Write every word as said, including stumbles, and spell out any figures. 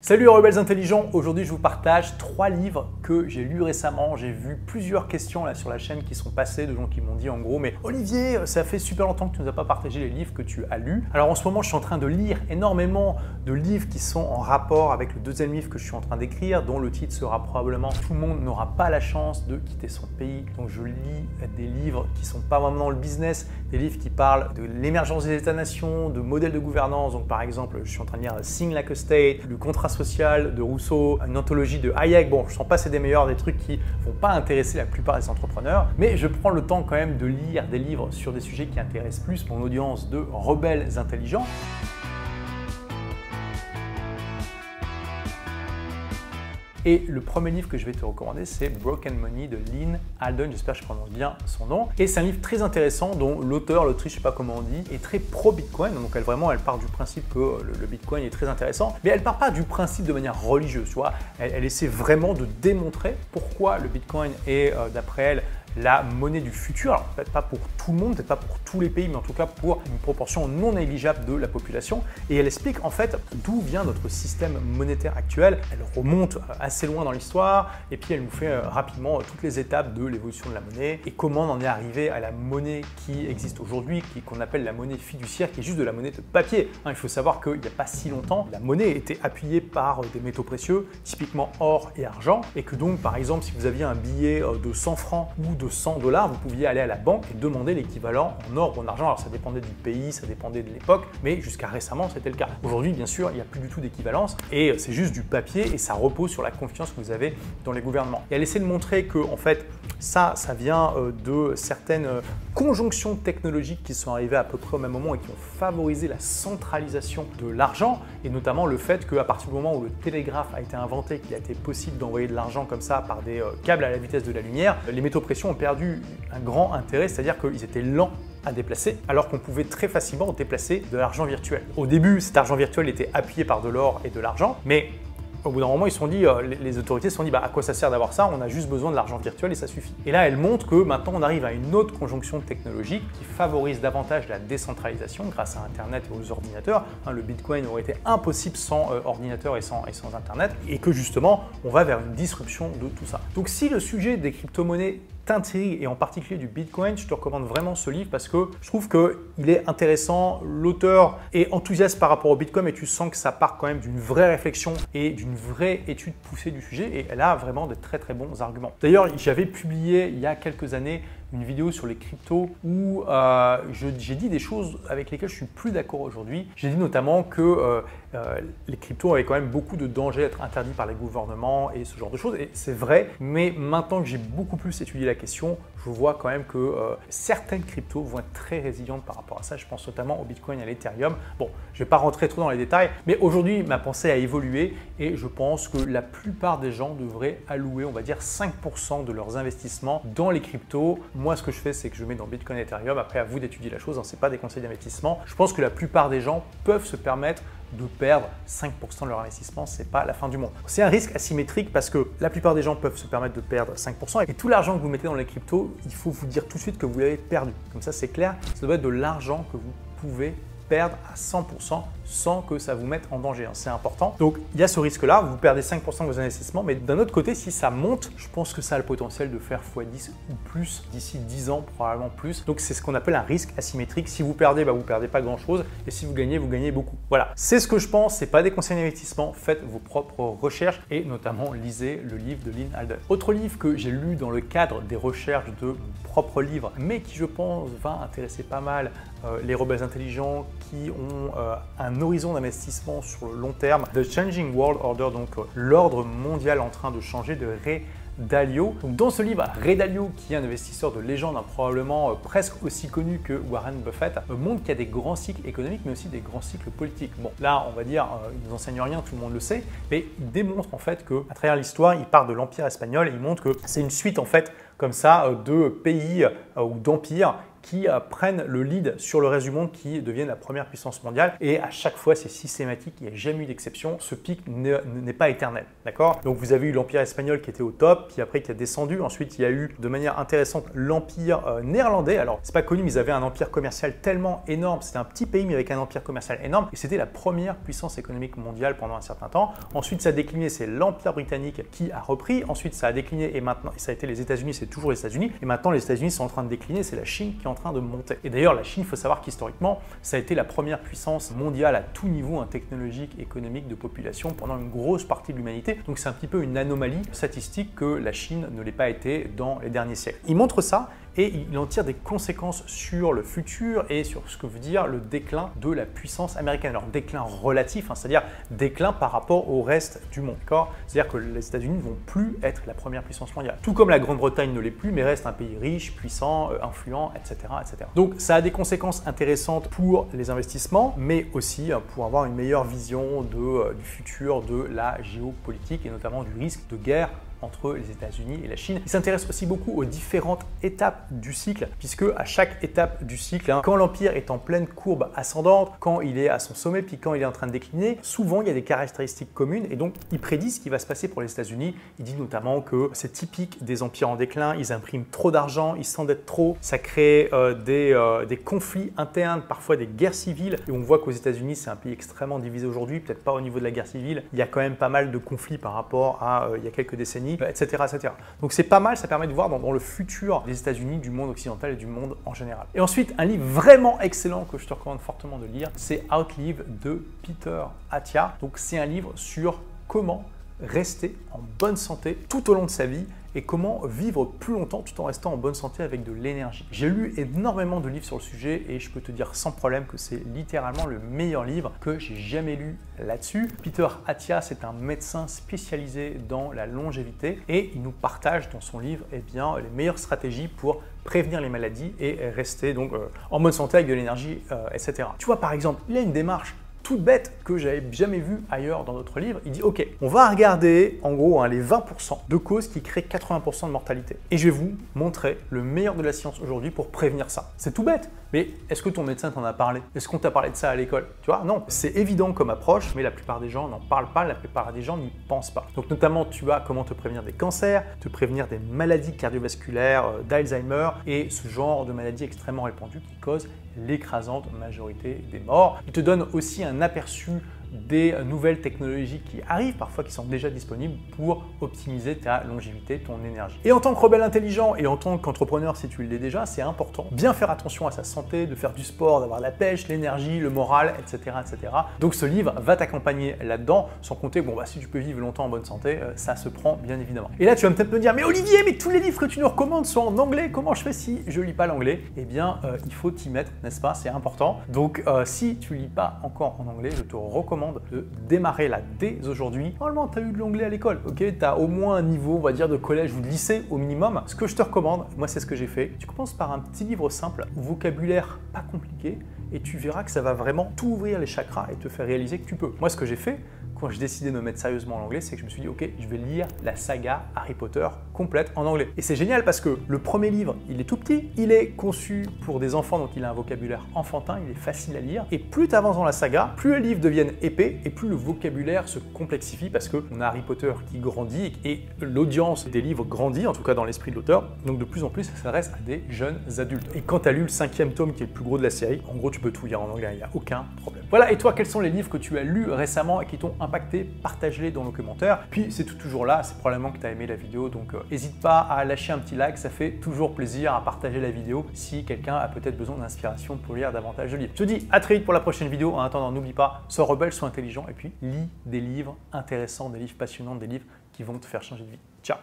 Salut Rebelles Intelligents, aujourd'hui je vous partage trois livres que j'ai lus récemment. J'ai vu plusieurs questions là sur la chaîne qui sont passées de gens qui m'ont dit en gros mais Olivier, ça fait super longtemps que tu ne nous as pas partagé les livres que tu as lus. Alors en ce moment je suis en train de lire énormément de livres qui sont en rapport avec le deuxième livre que je suis en train d'écrire, dont le titre sera probablement Tout le monde n'aura pas la chance de quitter son pays. Donc je lis des livres qui sont pas vraiment dans le business, des livres qui parlent de l'émergence des États-nations, de modèles de gouvernance. Donc par exemple je suis en train de lire Seeing Like a State, Du Contrat Social de Rousseau, une anthologie de Hayek. Bon, je sens pas c'est des meilleurs, des trucs qui vont pas intéresser la plupart des entrepreneurs, mais je prends le temps quand même de lire des livres sur des sujets qui intéressent plus mon audience de rebelles intelligents. Et le premier livre que je vais te recommander, c'est Broken Money de Lynn Alden, j'espère que je prononce bien son nom. Et c'est un livre très intéressant dont l'auteur, l'autrice, je sais pas comment on dit, est très pro-Bitcoin. Donc elle vraiment, elle part du principe que le Bitcoin est très intéressant, mais elle part pas du principe de manière religieuse, tu vois. Elle, elle essaie vraiment de démontrer pourquoi le Bitcoin est, euh, d'après elle, la monnaie du futur. Alors peut-être pas pour tout le monde, peut-être pas pour tous les pays, mais en tout cas pour une proportion non négligeable de la population. Et elle explique en fait d'où vient notre système monétaire actuel. Elle remonte assez loin dans l'histoire et puis elle nous fait rapidement toutes les étapes de l'évolution de la monnaie et comment on en est arrivé à la monnaie qui existe aujourd'hui, qu'on appelle la monnaie fiduciaire, qui est juste de la monnaie de papier. Il faut savoir qu'il n'y a pas si longtemps, la monnaie était appuyée par des métaux précieux, typiquement or et argent, et que donc par exemple si vous aviez un billet de cent francs ou de cent dollars, vous pouviez aller à la banque et demander l'équivalent en or ou en argent. Alors ça dépendait du pays, ça dépendait de l'époque, mais jusqu'à récemment c'était le cas. Aujourd'hui bien sûr il n'y a plus du tout d'équivalence et c'est juste du papier et ça repose sur la confiance que vous avez dans les gouvernements. Et elle essaie de montrer que en fait ça, ça vient de certaines conjonctions technologiques qui sont arrivées à peu près au même moment et qui ont favorisé la centralisation de l'argent, et notamment le fait qu'à partir du moment où le télégraphe a été inventé, qu'il a été possible d'envoyer de l'argent comme ça par des câbles à la vitesse de la lumière, les métaux précieux ont perdu un grand intérêt, c'est-à-dire qu'ils étaient lents à déplacer, alors qu'on pouvait très facilement déplacer de l'argent virtuel. Au début, cet argent virtuel était appuyé par de l'or et de l'argent, mais au bout d'un moment, ils se sont dit, euh, les autorités se sont dit, bah, à quoi ça sert d'avoir ça? On a juste besoin de l'argent virtuel et ça suffit. Et là, elle montre que maintenant, on arrive à une autre conjonction technologique qui favorise davantage la décentralisation grâce à Internet et aux ordinateurs. Hein, le Bitcoin aurait été impossible sans euh, ordinateur et sans, et sans Internet, et que justement, on va vers une disruption de tout ça. Donc, si le sujet des crypto-monnaies t'intrigue, et en particulier du Bitcoin, je te recommande vraiment ce livre parce que je trouve qu'il est intéressant, l'auteur est enthousiaste par rapport au Bitcoin et tu sens que ça part quand même d'une vraie réflexion et d'une vraie étude poussée du sujet, et elle a vraiment de très très bons arguments. D'ailleurs, j'avais publié il y a quelques années une vidéo sur les cryptos où euh, j'ai dit des choses avec lesquelles je suis plus d'accord aujourd'hui. J'ai dit notamment que euh, euh, les cryptos avaient quand même beaucoup de dangers à être interdits par les gouvernements et ce genre de choses, et c'est vrai, mais maintenant que j'ai beaucoup plus étudié la question, je vois quand même que euh, certaines cryptos vont être très résilientes par rapport à ça. Je pense notamment au Bitcoin et à l'Ethereum. Bon, je ne vais pas rentrer trop dans les détails, mais aujourd'hui, ma pensée a évolué et je pense que la plupart des gens devraient allouer, on va dire, cinq pour cent de leurs investissements dans les cryptos. Moi, ce que je fais, c'est que je mets dans Bitcoin et Ethereum. Après, à vous d'étudier la chose, hein, ce n'est pas des conseils d'investissement. Je pense que la plupart des gens peuvent se permettre de perdre cinq pour cent de leur investissement, c'est pas la fin du monde. C'est un risque asymétrique parce que la plupart des gens peuvent se permettre de perdre cinq pour cent et tout l'argent que vous mettez dans les cryptos, il faut vous dire tout de suite que vous l'avez perdu. Comme ça, c'est clair, ça doit être de l'argent que vous pouvez perdre à cent pour cent sans que ça vous mette en danger. C'est important. Donc, il y a ce risque-là, vous perdez cinq pour cent de vos investissements, mais d'un autre côté, si ça monte, je pense que ça a le potentiel de faire fois dix ou plus d'ici dix ans, probablement plus. Donc, c'est ce qu'on appelle un risque asymétrique. Si vous perdez, bah, vous perdez pas grand-chose, et si vous gagnez, vous gagnez beaucoup. Voilà, c'est ce que je pense. C'est pas des conseils d'investissement. Faites vos propres recherches et notamment lisez le livre de Lynn Alden. Autre livre que j'ai lu dans le cadre des recherches de mon propre livre, mais qui je pense va intéresser pas mal euh, les rebelles intelligents qui ont euh, un horizon d'investissement sur le long terme, The Changing World Order, donc euh, l'ordre mondial en train de changer, de Ray Dalio. Donc, dans ce livre, Ray Dalio, qui est un investisseur de légende, hein, probablement euh, presque aussi connu que Warren Buffett, euh, montre qu'il y a des grands cycles économiques mais aussi des grands cycles politiques. Bon, là on va dire, euh, il ne nous enseigne rien, tout le monde le sait, mais il démontre en fait qu'à travers l'histoire, il part de l'Empire espagnol et il montre que c'est une suite en fait comme ça euh, de pays euh, ou d'empires qui prennent le lead sur le reste du monde, qui deviennent la première puissance mondiale. Et à chaque fois, c'est systématique, il n'y a jamais eu d'exception. Ce pic n'est pas éternel, d'accord? Donc vous avez eu l'Empire espagnol qui était au top, puis après qui a descendu. Ensuite, il y a eu de manière intéressante l'Empire néerlandais. Alors, c'est pas connu, mais ils avaient un empire commercial tellement énorme. C'était un petit pays, mais avec un empire commercial énorme. Et c'était la première puissance économique mondiale pendant un certain temps. Ensuite, ça a décliné, c'est l'Empire britannique qui a repris. Ensuite, ça a décliné et maintenant, ça a été les États-Unis, c'est toujours les États-Unis. Et maintenant, les États-Unis sont en train de décliner, c'est la Chine qui est en train de monter. Et d'ailleurs, la Chine, il faut savoir qu'historiquement, ça a été la première puissance mondiale à tout niveau, hein, technologique, économique, de population pendant une grosse partie de l'humanité. Donc, c'est un petit peu une anomalie statistique que la Chine ne l'ait pas été dans les derniers siècles. Il montre ça et il en tire des conséquences sur le futur et sur ce que veut dire le déclin de la puissance américaine. Alors, déclin relatif, hein, c'est-à-dire déclin par rapport au reste du monde. C'est-à-dire que les États-Unis ne vont plus être la première puissance mondiale. Tout comme la Grande-Bretagne ne l'est plus, mais reste un pays riche, puissant, influent, et cetera, et cetera. Donc, ça a des conséquences intéressantes pour les investissements, mais aussi pour avoir une meilleure vision de, du futur de la géopolitique et notamment du risque de guerre entre les États-Unis et la Chine. Il s'intéresse aussi beaucoup aux différentes étapes du cycle, puisque à chaque étape du cycle, hein, quand l'empire est en pleine courbe ascendante, quand il est à son sommet, puis quand il est en train de décliner, souvent il y a des caractéristiques communes et donc il prédit ce qui va se passer pour les États-Unis. Il dit notamment que c'est typique des empires en déclin, ils impriment trop d'argent, ils s'endettent trop, ça crée euh, des, euh, des conflits internes, parfois des guerres civiles. Et on voit qu'aux États-Unis, c'est un pays extrêmement divisé aujourd'hui, peut-être pas au niveau de la guerre civile, il y a quand même pas mal de conflits par rapport à euh, il y a quelques décennies, et cetera, et cetera. Donc c'est pas mal, ça permet de voir dans, dans le futur des États-Unis, du monde occidental et du monde en général. Et ensuite, un livre vraiment excellent que je te recommande fortement de lire, c'est Outlive de Peter Attia. Donc c'est un livre sur comment rester en bonne santé tout au long de sa vie et comment vivre plus longtemps tout en restant en bonne santé avec de l'énergie. J'ai lu énormément de livres sur le sujet et je peux te dire sans problème que c'est littéralement le meilleur livre que j'ai jamais lu là-dessus. Peter Attia, c'est un médecin spécialisé dans la longévité et il nous partage dans son livre eh bien, les meilleures stratégies pour prévenir les maladies et rester donc, euh, en bonne santé avec de l'énergie, euh, et cetera. Tu vois par exemple, il y a une démarche toute bête que j'avais jamais vu ailleurs dans notre livre. Il dit ok, on va regarder en gros hein, les vingt pour cent de causes qui créent quatre-vingts pour cent de mortalité et je vais vous montrer le meilleur de la science aujourd'hui pour prévenir ça. C'est tout bête, mais est-ce que ton médecin t'en a parlé? Est-ce qu'on t'a parlé de ça à l'école? Tu vois, non, c'est évident comme approche, mais la plupart des gens n'en parlent pas, la plupart des gens n'y pensent pas. Donc notamment tu as comment te prévenir des cancers, te prévenir des maladies cardiovasculaires, euh, d'Alzheimer et ce genre de maladies extrêmement répandues qui causent l'écrasante majorité des morts. Il te donne aussi un aperçu des nouvelles technologies qui arrivent, parfois qui sont déjà disponibles pour optimiser ta longévité, ton énergie. Et en tant que rebelle intelligent et en tant qu'entrepreneur, si tu l'es déjà, c'est important bien faire attention à sa santé, de faire du sport, d'avoir la pêche, l'énergie, le moral, et cetera, et cetera. Donc ce livre va t'accompagner là-dedans, sans compter bon bah si tu peux vivre longtemps en bonne santé, ça se prend bien évidemment. Et là tu vas peut-être me dire mais Olivier, mais tous les livres que tu nous recommandes sont en anglais, comment je fais si je lis pas l'anglais? Eh bien euh, il faut t'y mettre, n'est-ce pas? C'est important. Donc euh, si tu lis pas encore en anglais, je te recommande de démarrer là dès aujourd'hui. Normalement, tu as eu de l'anglais à l'école, ok? Tu as au moins un niveau, on va dire, de collège ou de lycée au minimum. Ce que je te recommande, moi, c'est ce que j'ai fait. Tu commences par un petit livre simple, vocabulaire pas compliqué, et tu verras que ça va vraiment t'ouvrir les chakras et te faire réaliser que tu peux. Moi, ce que j'ai fait, quand j'ai décidé de me mettre sérieusement en anglais, c'est que je me suis dit, ok, je vais lire la saga Harry Potter complète en anglais. Et c'est génial parce que le premier livre, il est tout petit, il est conçu pour des enfants, donc il a un vocabulaire enfantin, il est facile à lire. Et plus tu avances dans la saga, plus les livres deviennent épais et plus le vocabulaire se complexifie parce qu'on a Harry Potter qui grandit et l'audience des livres grandit, en tout cas dans l'esprit de l'auteur. Donc de plus en plus, ça s'adresse à des jeunes adultes. Et quand tu as lu le cinquième tome qui est le plus gros de la série, en gros, tu peux tout lire en anglais, il n'y a aucun problème. Voilà, et toi, quels sont les livres que tu as lus récemment et qui t'ont impacté? Partage-les dans nos commentaires. Puis c'est tout toujours là, c'est probablement que tu as aimé la vidéo, donc euh, n'hésite pas à lâcher un petit like, ça fait toujours plaisir, à partager la vidéo si quelqu'un a peut-être besoin d'inspiration pour lire davantage de livres. Je te dis à très vite pour la prochaine vidéo. En attendant, n'oublie pas, sois rebelle, sois intelligent et puis lis des livres intéressants, des livres passionnants, des livres qui vont te faire changer de vie. Ciao!